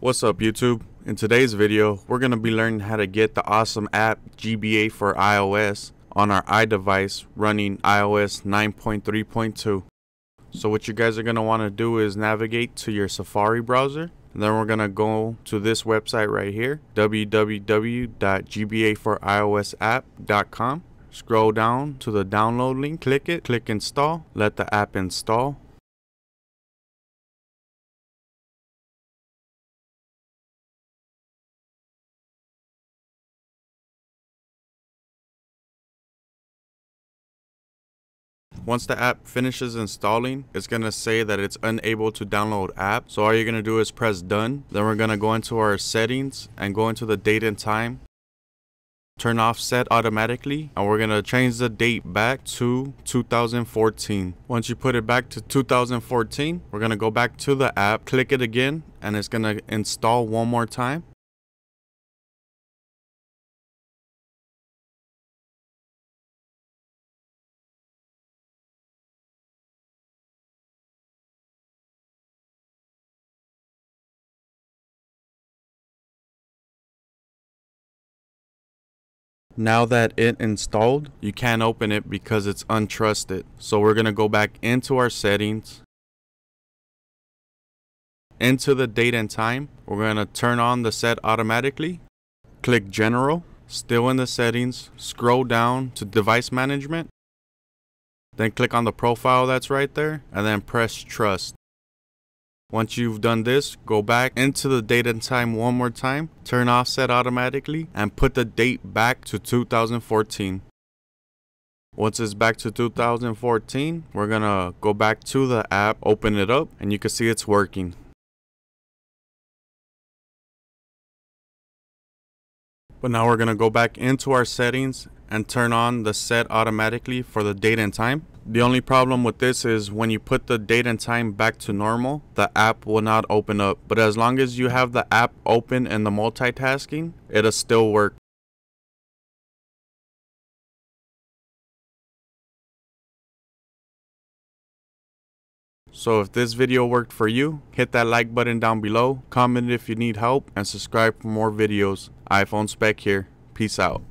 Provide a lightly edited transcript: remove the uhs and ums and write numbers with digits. What's up YouTube? In today's video we're going to be learning how to get the awesome app GBA for iOS on our iDevice running iOS 9.3.2. So what you guys are going to want to do is navigate to your Safari browser, and then we're going to go to this website right here, www.gba4iosapp.com. Scroll down to the download link, click it, click install, let the app install. Once the app finishes installing, it's going to say that it's unable to download app. So all you're going to do is press done. Then we're going to go into our settings and go into the date and time. Turn off set automatically, and we're going to change the date back to 2014. Once you put it back to 2014, we're going to go back to the app, click it again, and it's going to install one more time. Now that it installed, you can't open it because it's untrusted. So we're going to go back into our settings, into the date and time. We're going to turn on the set automatically, click general, still in the settings, scroll down to device management, then click on the profile that's right there, and then press trust. Once you've done this, go back into the date and time one more time, turn off set automatically, and put the date back to 2014. Once it's back to 2014, we're gonna go back to the app, open it up, and you can see it's working. But now we're gonna go back into our settings and turn on the set automatically for the date and time. The only problem with this is when you put the date and time back to normal, the app will not open up. But as long as you have the app open and the multitasking, it'll still work. So if this video worked for you, hit that like button down below, comment if you need help, and subscribe for more videos. iPhoneSpek here. Peace out.